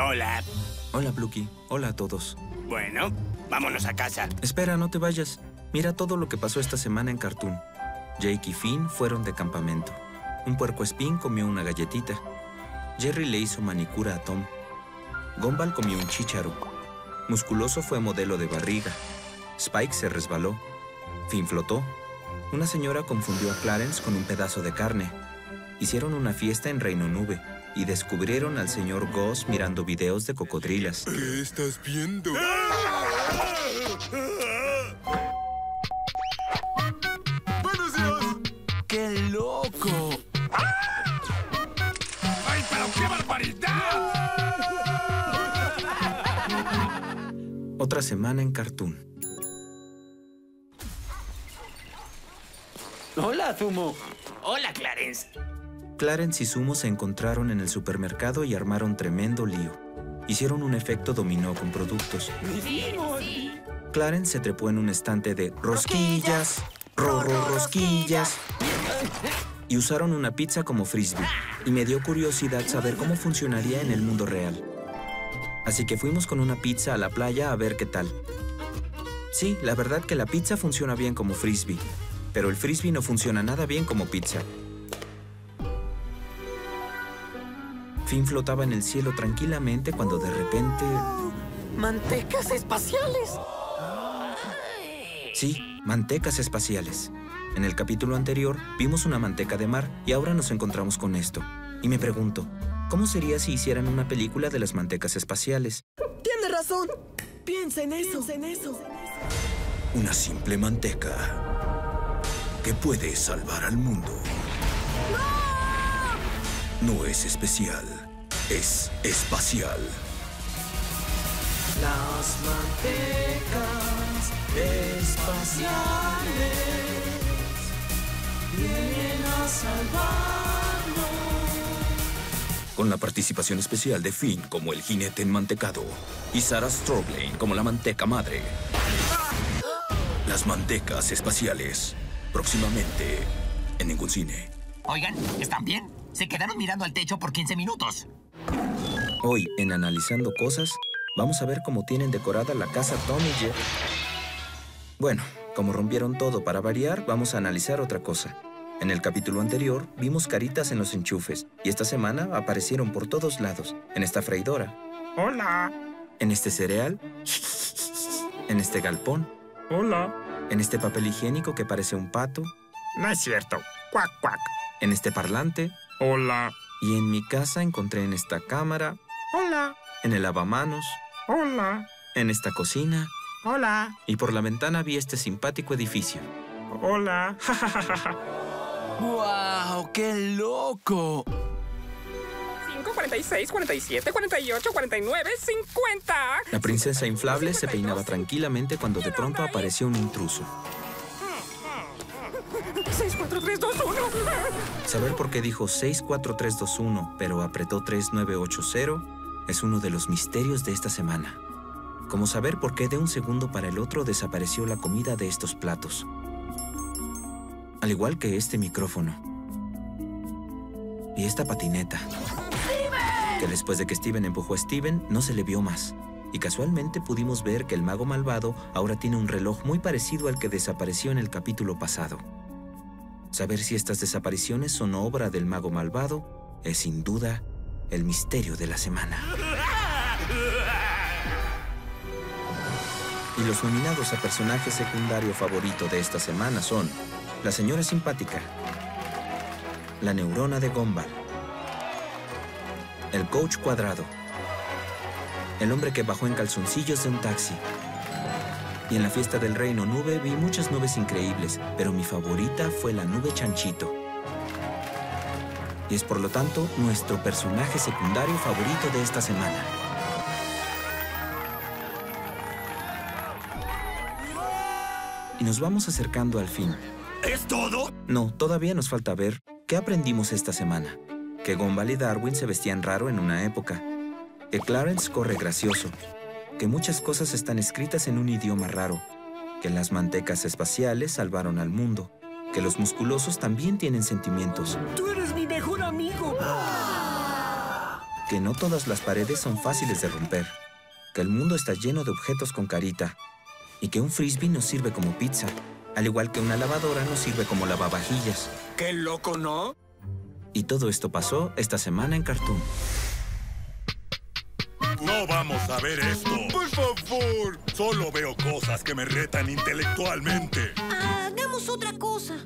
Hola. Hola, Plucky. Hola a todos. Bueno, vámonos a casa. Espera, no te vayas. Mira todo lo que pasó esta semana en Cartoon. Jake y Finn fueron de campamento. Un puercoespín comió una galletita. Jerry le hizo manicura a Tom. Gumball comió un chícharo. Musculoso fue modelo de barriga. Spike se resbaló. Finn flotó. Una señora confundió a Clarence con un pedazo de carne. Hicieron una fiesta en Reino Nube y descubrieron al señor Goss mirando videos de cocodrilas. ¿Qué estás viendo? ¡Buenos días! ¡Qué loco! ¡Ay, pero qué barbaridad! Otra semana en Cartoon. ¡Hola, Sumo! ¡Hola, Clarence! Clarence y Sumo se encontraron en el supermercado y armaron tremendo lío. Hicieron un efecto dominó con productos. Sí. Clarence se trepó en un estante de rosquillas, rorro rosquillas, y usaron una pizza como frisbee. Y me dio curiosidad saber cómo funcionaría en el mundo real. Así que fuimos con una pizza a la playa a ver qué tal. Sí, la verdad que la pizza funciona bien como frisbee. Pero el frisbee no funciona nada bien como pizza. Finn flotaba en el cielo tranquilamente cuando de repente... ¡Mantecas espaciales! Sí, mantecas espaciales. En el capítulo anterior vimos una manteca de mar y ahora nos encontramos con esto. Y me pregunto, ¿cómo sería si hicieran una película de las mantecas espaciales? ¡Tienes razón! ¡Piensa en eso! ¡Piensa en eso! Una simple manteca... que puede salvar al mundo. ¡No! No es especial, es espacial. Las mantecas espaciales vienen a salvarnos. Con la participación especial de Finn como el jinete enmantecado y Sarah Stroblane como la manteca madre. Las mantecas espaciales. Próximamente, en ningún cine. Oigan, ¿están bien? Se quedaron mirando al techo por 15 minutos. Hoy, en Analizando Cosas, vamos a ver cómo tienen decorada la casa Tom y Jerry. Bueno, como rompieron todo para variar, vamos a analizar otra cosa. En el capítulo anterior, vimos caritas en los enchufes, y esta semana aparecieron por todos lados. En esta freidora. Hola. En este cereal. En este galpón. Hola. En este papel higiénico que parece un pato. No es cierto. Cuac, cuac. En este parlante. Hola. Y en mi casa encontré en esta cámara. Hola. En el lavamanos. Hola. En esta cocina. Hola. Y por la ventana vi este simpático edificio. Hola. ¡Guau! ¡Qué loco! 5, 46, 47, 48, 49, 50. La princesa inflable se peinaba tranquilamente cuando de pronto apareció un intruso. 6, 4, 3, 2, 1. Saber por qué dijo 6, 4, 3, 2, 1, pero apretó 3, 9, 8, 0 es uno de los misterios de esta semana. Como saber por qué de un segundo para el otro desapareció la comida de estos platos. Al igual que este micrófono. Y esta patineta. Que después de que Steven empujó a Steven, no se le vio más. Y casualmente pudimos ver que el mago malvado ahora tiene un reloj muy parecido al que desapareció en el capítulo pasado. Saber si estas desapariciones son obra del mago malvado es sin duda el misterio de la semana. Y los nominados a personaje secundario favorito de esta semana son la señora simpática, la neurona de Gumball, el coach cuadrado, el hombre que bajó en calzoncillos de un taxi. Y en la fiesta del Reino Nube vi muchas nubes increíbles, pero mi favorita fue la nube Chanchito. Y es por lo tanto nuestro personaje secundario favorito de esta semana. Y nos vamos acercando al fin. ¿Es todo? No, todavía nos falta ver qué aprendimos esta semana. Que Gumball y Darwin se vestían raro en una época, que Clarence corre gracioso, que muchas cosas están escritas en un idioma raro, que las mantecas espaciales salvaron al mundo, que los musculosos también tienen sentimientos. ¡Tú eres mi mejor amigo! que no todas las paredes son fáciles de romper, que el mundo está lleno de objetos con carita y que un frisbee no sirve como pizza, al igual que una lavadora no sirve como lavavajillas. ¡Qué loco, ¿no? Y todo esto pasó esta semana en Cartoon. ¡No vamos a ver esto! ¡Por favor! Solo veo cosas que me retan intelectualmente. Hagamos otra cosa.